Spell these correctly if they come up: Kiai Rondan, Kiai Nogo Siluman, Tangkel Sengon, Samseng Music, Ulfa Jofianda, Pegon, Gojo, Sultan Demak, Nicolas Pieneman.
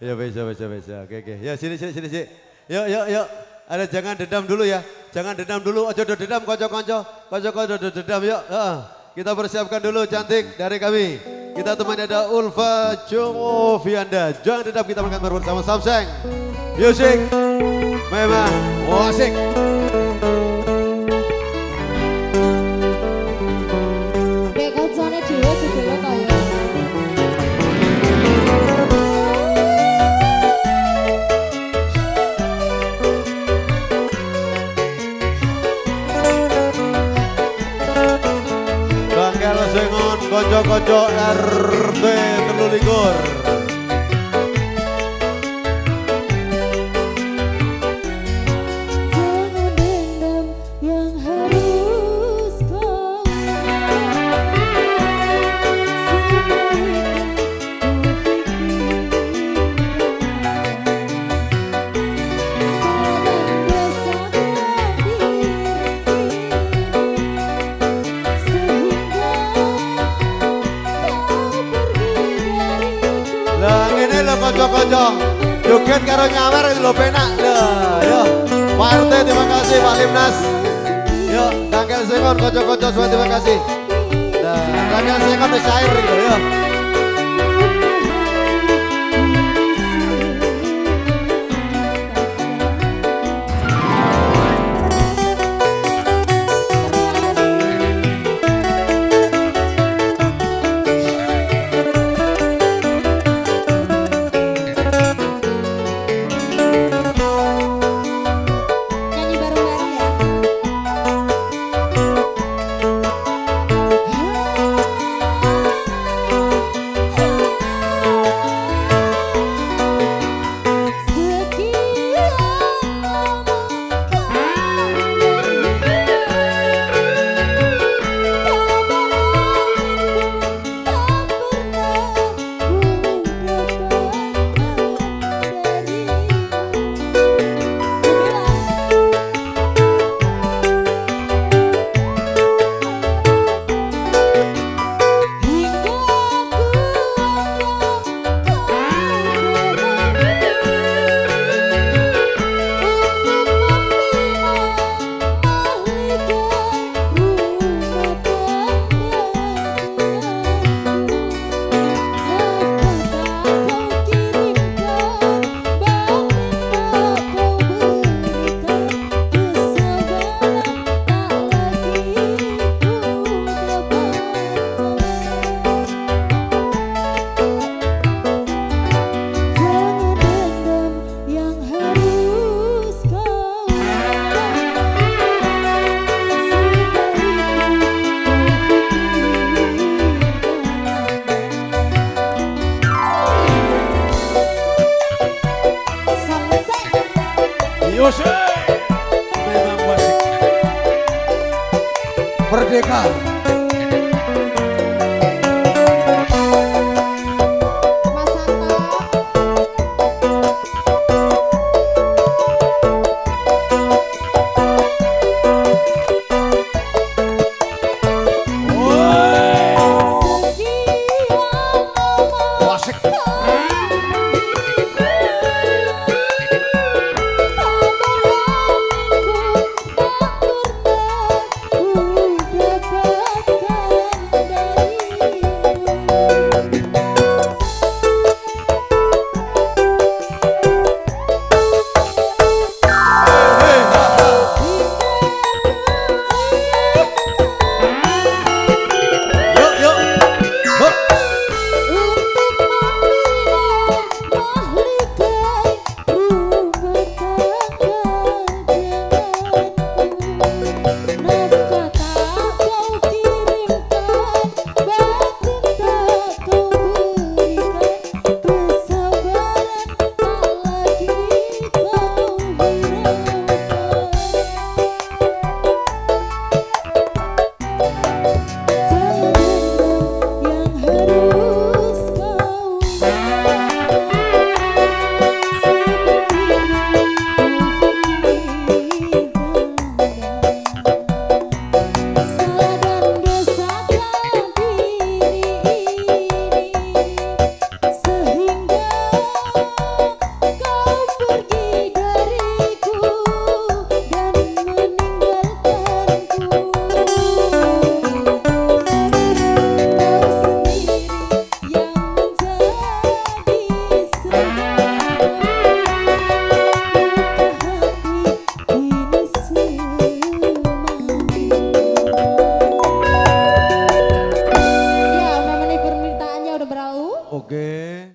Ya bisa. Oke. Ya sini. Yuk. Ada jangan dendam dulu ya. Jangan dendam dulu. Ojo dendam konco-konco. Konco-konco dendam yuk. Kita persiapkan dulu cantik dari kami. Kita temani ada Ulfa Jofianda. Jangan dendam, kita berangkat bersama Samseng Music. Memang musik. Gojo RT Teluligur. Jangan dendam yang harus kau joget karo nyawer lho penak lho. Yo Pak RT terima kasih, Pak Limnas. Yo Tangkel Sengon kocok-kocok semua terima kasih. Nah, Tangkel Sengon syair lho yo. Merdeka.